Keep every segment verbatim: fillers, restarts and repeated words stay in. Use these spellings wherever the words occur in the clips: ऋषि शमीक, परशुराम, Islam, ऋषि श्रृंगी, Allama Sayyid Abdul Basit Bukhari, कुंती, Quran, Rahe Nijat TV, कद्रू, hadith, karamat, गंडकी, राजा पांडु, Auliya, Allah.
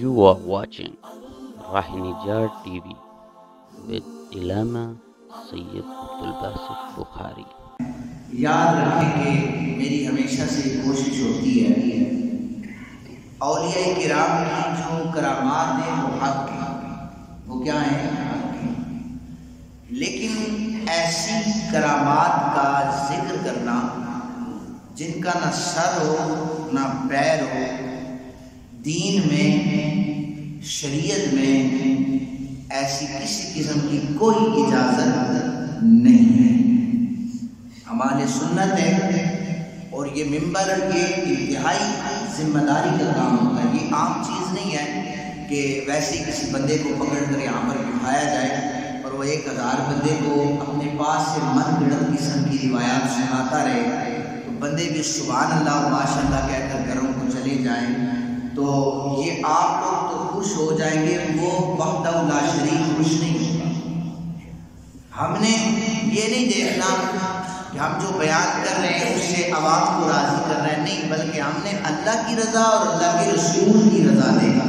You are watching Rahinijar T V with Allama Sayyid Abdul Basit Bukhari। याद रखें कि मेरी हमेशा से कोशिश होती है औलिया किराम की जो करामात हैं वो हक की, वो क्या है, लेकिन ऐसी करामात का जिक्र करना जिनका ना सर हो ना पैर हो, दीन में शरीयत में ऐसी किसी किस्म की कोई इजाज़त नहीं है। हमारे सुन्नत है और ये मिंबर ये इंतहाई जिम्मेदारी का काम होता है। ये आम चीज़ नहीं है कि वैसे ही किसी बंदे को पकड़ कर यहाँ पर बिठाया जाए और वह एक हज़ार बंदे को अपने पास से मन गढ़ किस्म की रिवायात सुनाता रहे, तो बंदे भी सुभान अल्लाह माशाअल्लाह कहकर घरों को चले जाएँ। तो ये आप लोग तो खुश हो जाएंगे, वो वहदहुल्ला शरीक खुश नहीं होगा। हमने ये नहीं देखना कि हम जो बयान कर रहे हैं उससे आवाम को राज़ी कर रहे हैं, नहीं, बल्कि हमने अल्लाह की रज़ा और अल्लाह के रसूल की रज़ा देखा।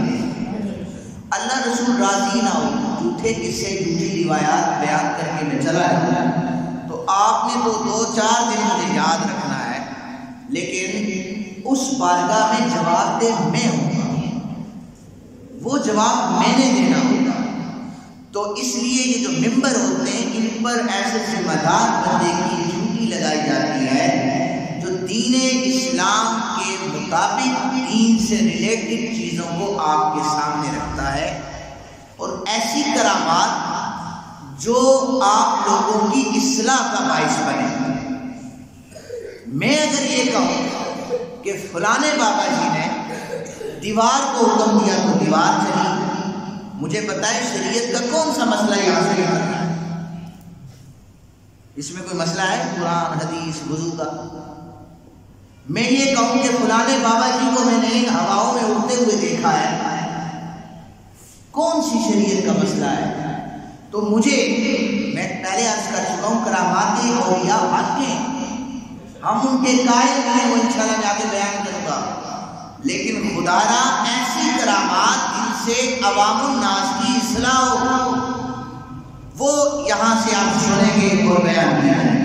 अल्लाह रसूल राज़ी ना हो, झूठे किस्से झूठी रिवायात बयान करके न चला जाए। तो आपने तो दो चार दिन मुझे याद रखना है, लेकिन उस बारगाह में जवाब दे मैं होगा, वो जवाब मैंने देना होगा। तो इसलिए ये जो मेंबर होते हैं इन पर ऐसे जिम्मेदार बंदे की ड्यूटी लगाई जाती है जो दीन इस्लाम के मुताबिक दीन से रिलेटेड चीज़ों को आपके सामने रखता है, और ऐसी करामात जो आप लोगों की इस्लाह का बायस बने। मैं अगर ये कहूँ कि फलाने बाबा जी ने दीवार को हुक्म दिया तो दीवार चली, मुझे बताएं शरीयत का कौन सा मसला यहाँ से यहाँ है, इसमें कोई मसला है कुरान हदीस वुजू का? मैं ये कहूँ कि फलाने बाबा जी को मैंने हवाओं में उड़ते हुए देखा है, कौन सी शरीयत का मसला है? तो मुझे, मैं पहले अर्ज कर चुका हूँ, करामातें और या वाक़िए हम उनके कायल हैं, वो इंशाल्लाह जाके बयान करूँगा। लेकिन खुदारा ऐसी करामात जिनसे अवामुन नास की इस्लाह हो, वो यहाँ से आप सुनेंगे और बयान किया है।